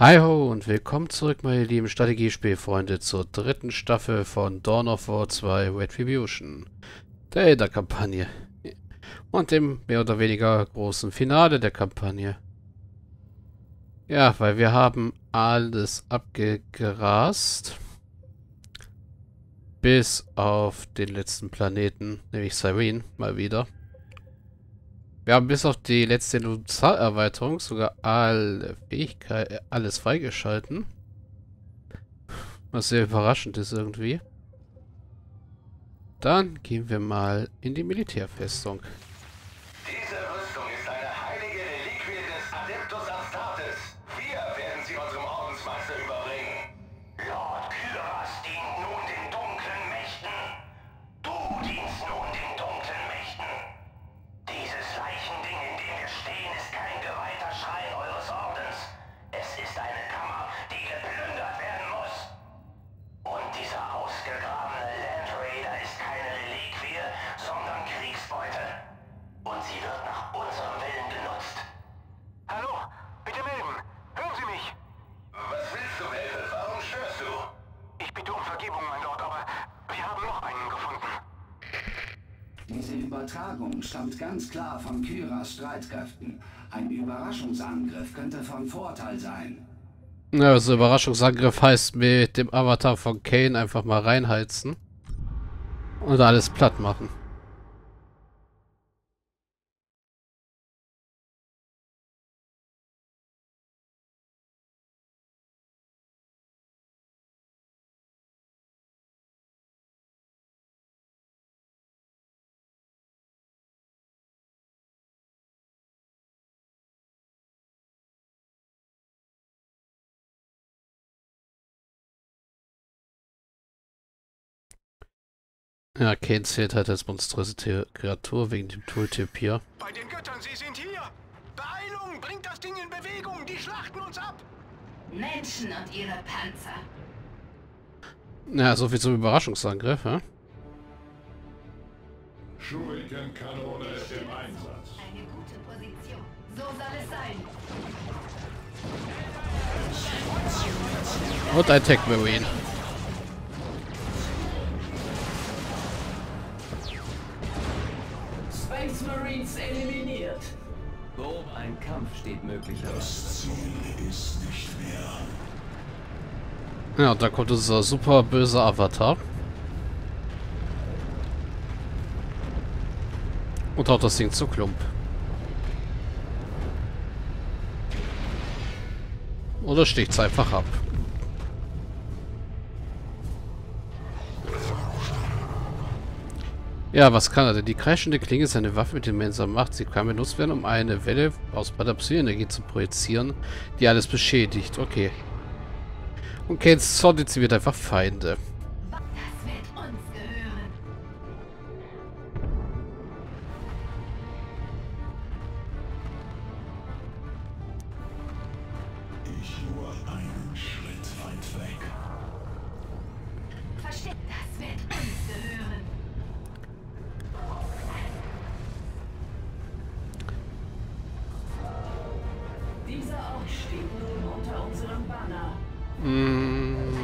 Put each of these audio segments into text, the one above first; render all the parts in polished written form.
Hi ho und willkommen zurück, meine lieben Strategiespielfreunde, zur dritten Staffel von Dawn of War II Retribution, der Elder-Kampagne und dem mehr oder weniger großen Finale der Kampagne. Ja, weil wir haben alles abgegrast, bis auf den letzten Planeten, nämlich Cyrene, mal wieder. Wir haben bis auf die letzte Ilumzar-Erweiterung sogar alle Fähigkeiten, alles freigeschalten. Was sehr überraschend ist irgendwie. Dann gehen wir mal in die Militärfestung. Diese Rüstung ist eine heilige Reliquie des Adeptus Astartes. Wir werden sie unserem Ordensmeister überbringen. Lord Kyras dient nun den dunklen Mächten. Du dienst nun den dunklen Mächten. Dieses Leichending, in dem wir stehen, ist kein geweihter Schrein eures Ordens. Es ist eine Kammer, die geplündert werden muss. Und dieser ausgegrabene Land Raider ist keine Reliquie, sondern Kriegsbeute. Und sie wird nach unserem Willen genutzt. Hallo, bitte melden. Hören Sie mich? Was willst du, Meltern? Warum störst du? Ich bitte um Vergebung, mein Lord, aber wir haben noch einen gefunden. Diese Übertragung stammt ganz klar von Kyras Streitkräften. Ein Überraschungsangriff könnte von Vorteil sein. Ja, also Überraschungsangriff heißt mit dem Avatar von Kane einfach mal reinheizen und alles platt machen. Ja, Kane zählt halt als monströse Kreatur wegen dem Tooltip hier. Bei den Göttern, sie sind hier! Beeilung, bringt das Ding in Bewegung! Die schlachten uns ab! Menschen und ihre Panzer! Ja, soviel zum Überraschungsangriff, hä? Schurikenkanone ist im Einsatz. Eine gute Position. So soll es sein. Und ein Tech Marine. Space Marines eliminiert. Grob ein Kampf steht möglicherweise. Das Ziel ist nicht mehr. Ja, und da kommt unser super böser Avatar. Und haut das Ding zu Klump. Oder sticht's einfach ab. Ja, was kann er denn? Die kreischende Klinge ist eine Waffe mit immenser Macht. Sie kann benutzt werden, um eine Welle aus Psy-Energie zu projizieren, die alles beschädigt. Okay. Und Kane sortiert sie wird einfach Feinde. Das wird uns gehören. Ich nur einen Schritt weit weg. Versteht, das wird uns gehören.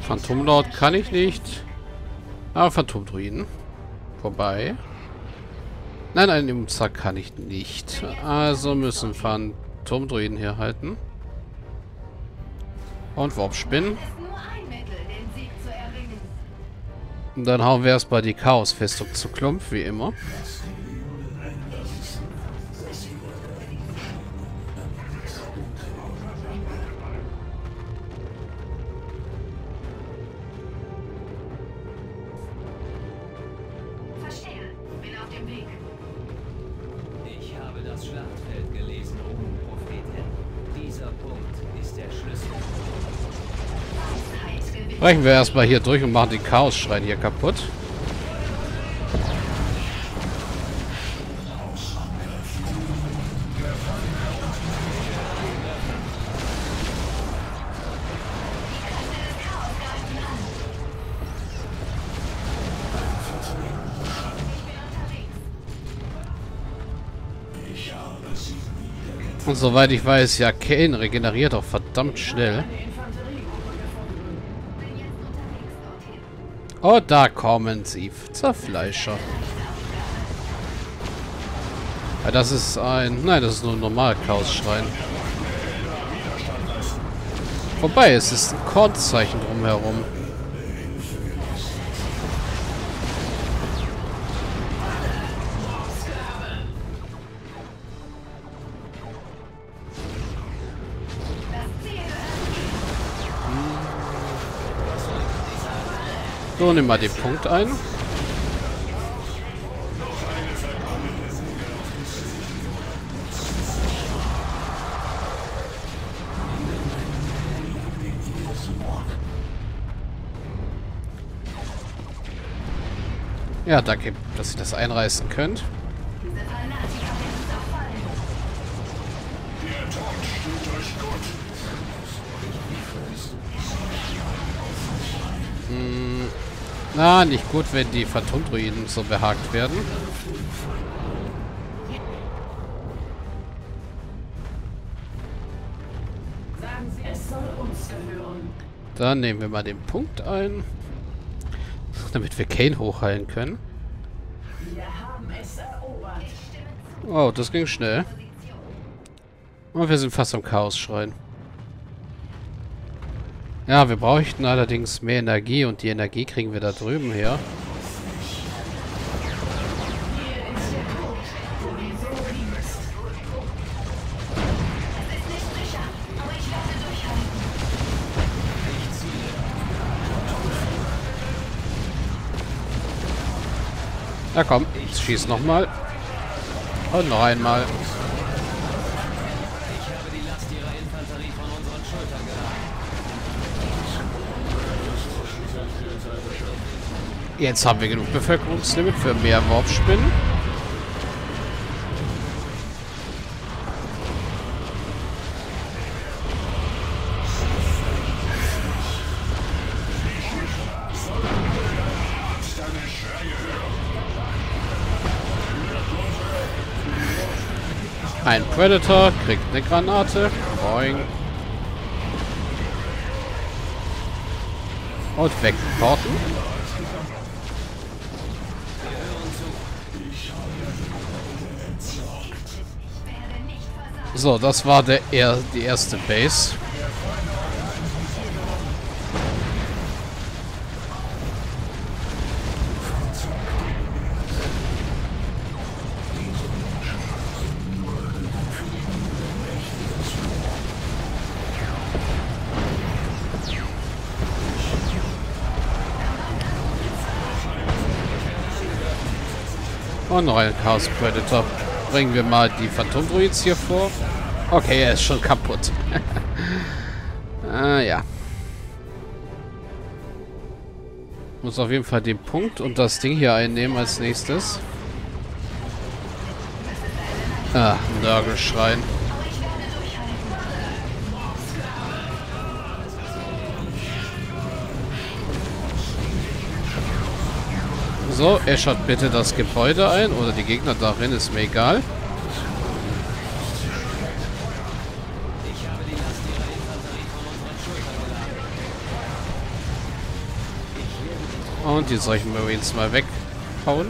Phantomlord kann ich nicht. Aber Phantom Druiden. Vorbei. Nein, einen Ilumzar kann ich nicht. Also müssen Phantom Druiden hier halten. Und Warp spinnen. Und dann hauen wir erstmal die Chaosfestung zu Klump, wie immer. Brechen wir erstmal hier durch und machen den Chaos-Schrein hier kaputt. Und soweit ich weiß, ja, Kane regeneriert auch verdammt verdammt schnell. Oh, da kommen sie. Zerfleischer. Ja, das ist ein... Nein, das ist nur ein normaler Chaos-Schrein. Vorbei, es ist ein Kornzeichen drumherum. So, nimm mal den Punkt ein. Ja, danke, dass ihr das einreißen könnt. Na, nicht gut, wenn die Phantom Druiden so behagt werden. Dann nehmen wir mal den Punkt ein, damit wir Kane hochheilen können. Oh, das ging schnell. Und wir sind fast am Chaos-Schrein. Ja, wir bräuchten allerdings mehr Energie und die Energie kriegen wir da drüben her. Na komm, ich schieß nochmal. Und noch einmal. Jetzt haben wir genug Bevölkerungslimit für mehr Warpspinnen. Ein Predator kriegt eine Granate. Boing. Und wegporten. So, das war die erste Base. Und noch ein Chaos Predator. Bringen wir mal die Phantom Druids hier vor. Okay, er ist schon kaputt. Ja. Muss auf jeden Fall den Punkt und das Ding hier einnehmen als nächstes. Ah, Nurgelschrein. So, äschert bitte das Gebäude ein oder die Gegner darin, ist mir egal. Und die solchen Marines mal weghauen.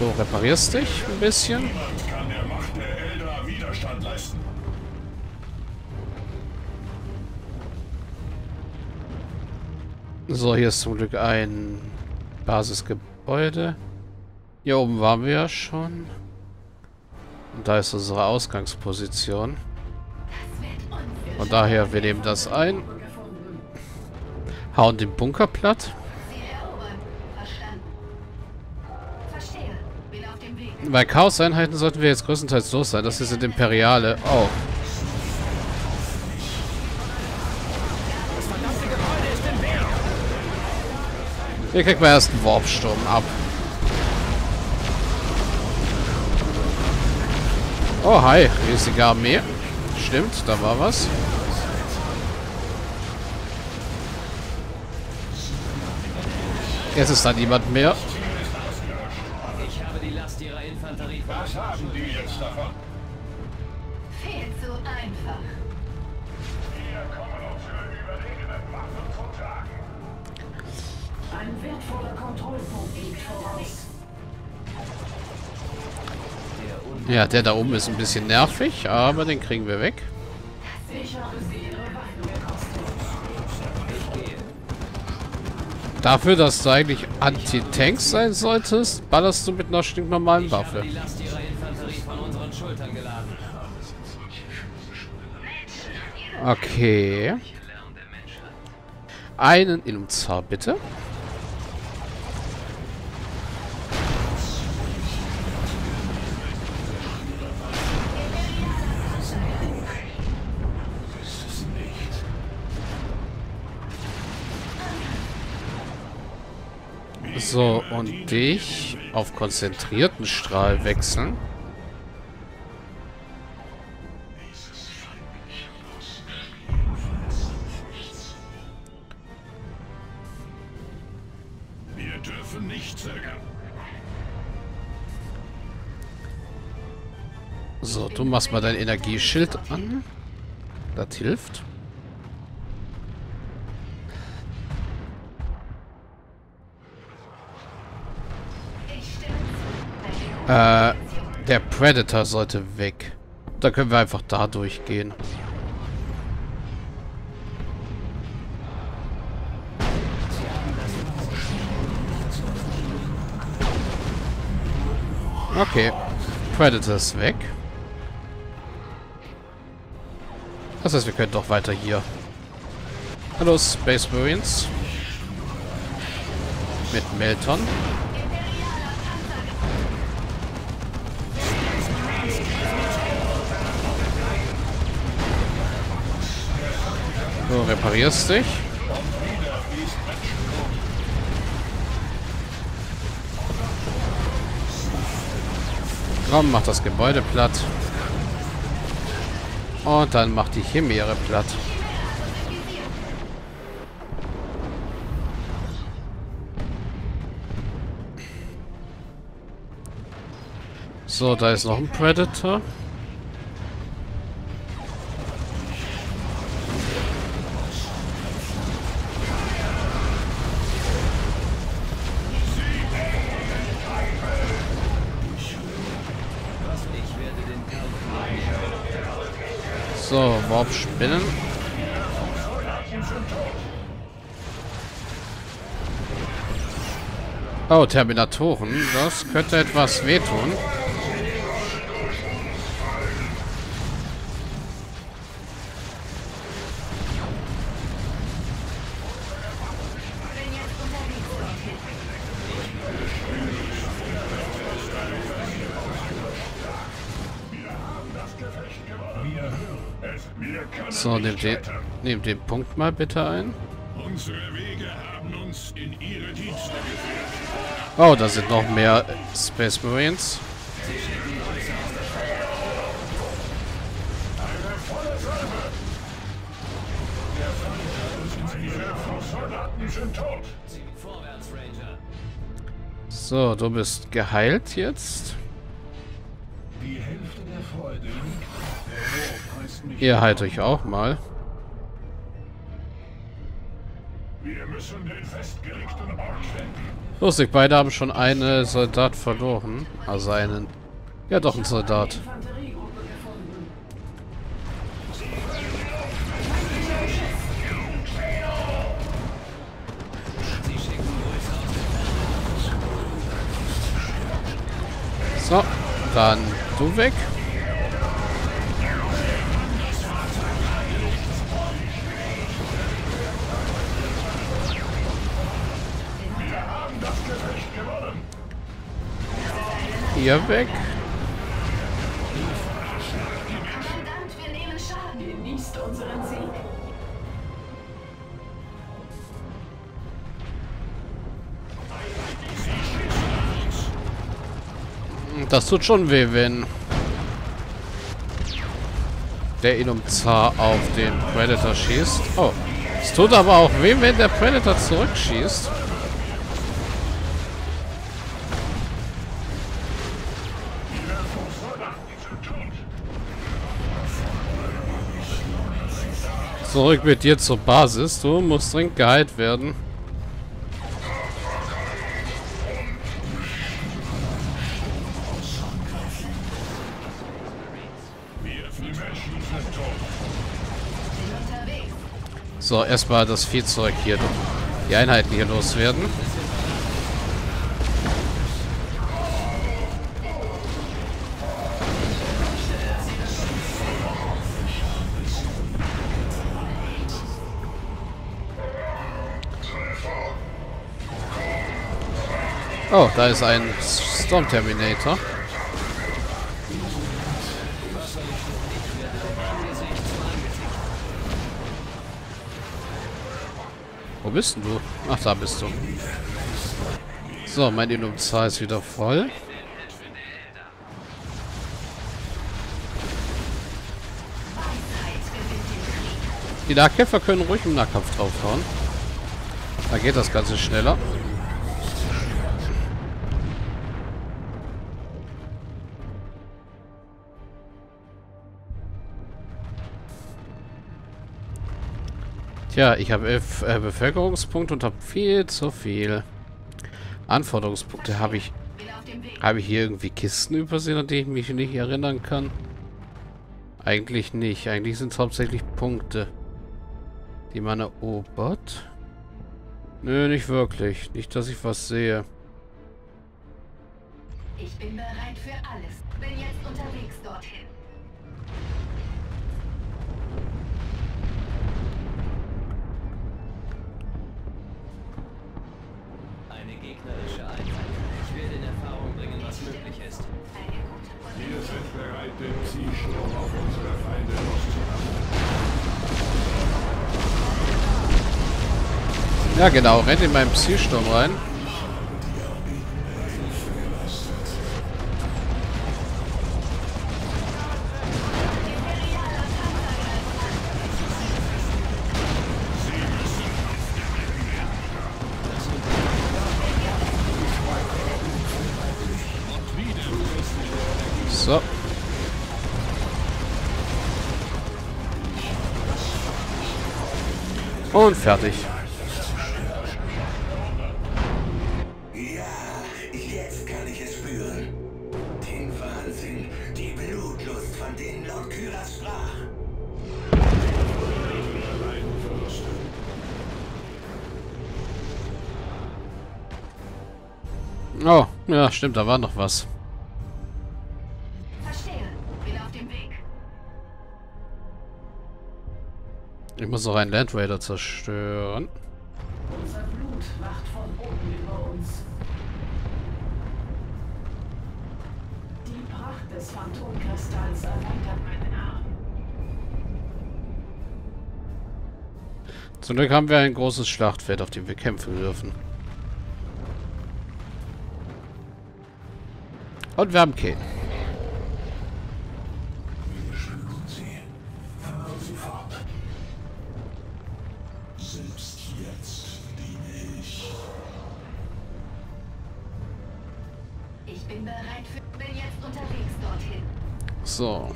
Du reparierst dich ein bisschen. So, hier ist zum Glück ein Basisgebäude. Hier oben waren wir ja schon. Und da ist unsere Ausgangsposition. Von daher, wir nehmen das ein. Hauen den Bunker platt. Bei Chaos-Einheiten sollten wir jetzt größtenteils los sein. Das hier sind Imperiale. Oh. Hier kriegt man erst einen Warpsturm ab. Oh, hi. Riesige Armee. Stimmt, da war was. Jetzt ist da niemand mehr. Ich habe die Last ihrer Infanterie. Was haben die jetzt davon? Viel zu einfach. Ja, der da oben ist ein bisschen nervig, aber den kriegen wir weg. Dafür, dass du eigentlich Anti-Tanks sein solltest, ballerst du mit einer stinknormalen Waffe. Okay. Einen Ilumzar, bitte. So, und dich auf konzentrierten Strahl wechseln. Wir dürfen nicht zögern. So, du machst mal dein Energieschild an. Das hilft. Der Predator sollte weg. Da können wir einfach da durchgehen. Okay. Predator ist weg. Das heißt, wir können doch weiter hier. Hallo, Space Marines. Mit Meltern. Du reparierst dich. Komm, mach das Gebäude platt. Und dann mach die Chimäre platt. So, da ist noch ein Predator. So, Warp spinnen. Oh, Terminatoren. Das könnte etwas wehtun. So, nimm den Punkt mal bitte ein. Oh, da sind noch mehr Space Marines. So, du bist geheilt jetzt. Die Hälfte der Freude. Ihr heilt euch auch mal. Lustig, beide haben schon einen Soldat verloren. Also einen... Ja doch, einen Soldat. So, dann du weg. Hier weg. Das tut schon weh, wenn der Ilumzar auf den Predator schießt. Oh, es tut aber auch weh, wenn der Predator zurückschießt. Zurück mit dir zur Basis. Du musst dringend geheilt werden. So, erstmal das Viehzeug hier, die Einheiten hier loswerden. Oh, da ist ein Storm Terminator. Wo bist denn du? Ach, da bist du. So, mein Ilumzar ist wieder voll. Die Nahkäfer können ruhig im Nahkampf draufhauen. Da geht das Ganze schneller. Tja, ich habe 11 Bevölkerungspunkte und habe viel zu viel. Anforderungspunkte habe ich hier irgendwie Kisten übersehen, an die ich mich nicht erinnern kann. Eigentlich nicht. Eigentlich sind es hauptsächlich Punkte, die man erobert. Nö, nicht wirklich. Nicht, dass ich was sehe. Ich bin bereit für alles. Bin jetzt unterwegs dorthin. Ja genau, rennt in meinen Psysturm rein. So. Und fertig. Ja, jetzt kann ich es spüren. Den Wahnsinn, die Blutlust, von denen Lord Kyras sprach. Oh, ja, stimmt, da war noch was. Ich muss noch einen Land Raider zerstören. Unser Blut wacht von oben über uns. Die Pracht des Phantomkristalls erweitert meinen Arm. Zum Glück haben wir ein großes Schlachtfeld, auf dem wir kämpfen dürfen. Und wir haben Kane. So.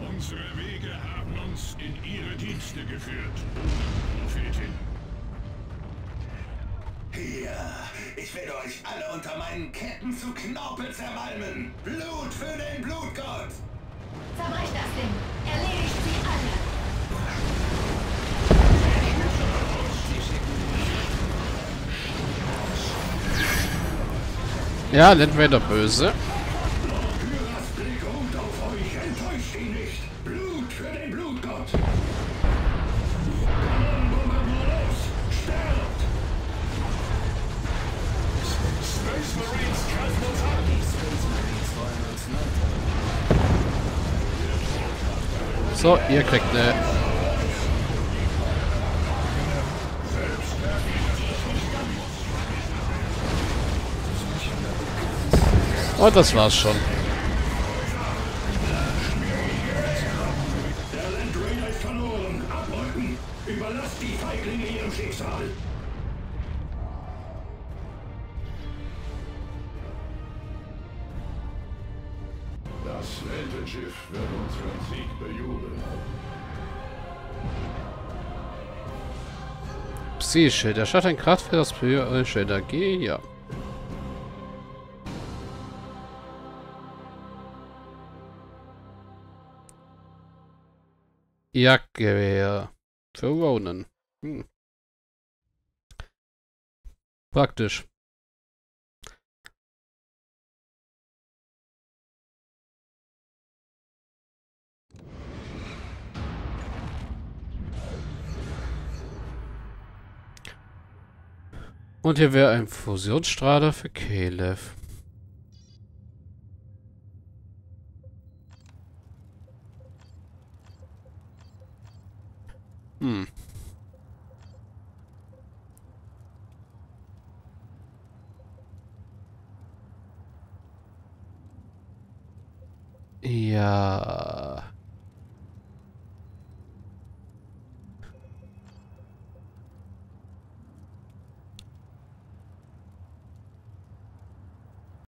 Unsere Wege haben uns in ihre Dienste geführt, Prophetin. Hier, ich werde euch alle unter meinen Ketten zu Knorpel zermalmen. Blut für den Blutgott! Zerbrecht das Ding! Erledigt sie alle! Ja, Land Raider böse. So, ihr kriegt eine. Und das war's schon. Der Land Raider ist verloren. Abrücken. Überlasst die Feiglinge ihrem Schicksal. Das Weltenschiff wird unseren Sieg bejubeln. Psy-Schild. Erstattet ein Kraftfeld aus Psy-Energie. Ja. Jagdgewehr. Für Ronin. Praktisch. Und hier wäre ein Fusionsstrahler für Kelev. Ja.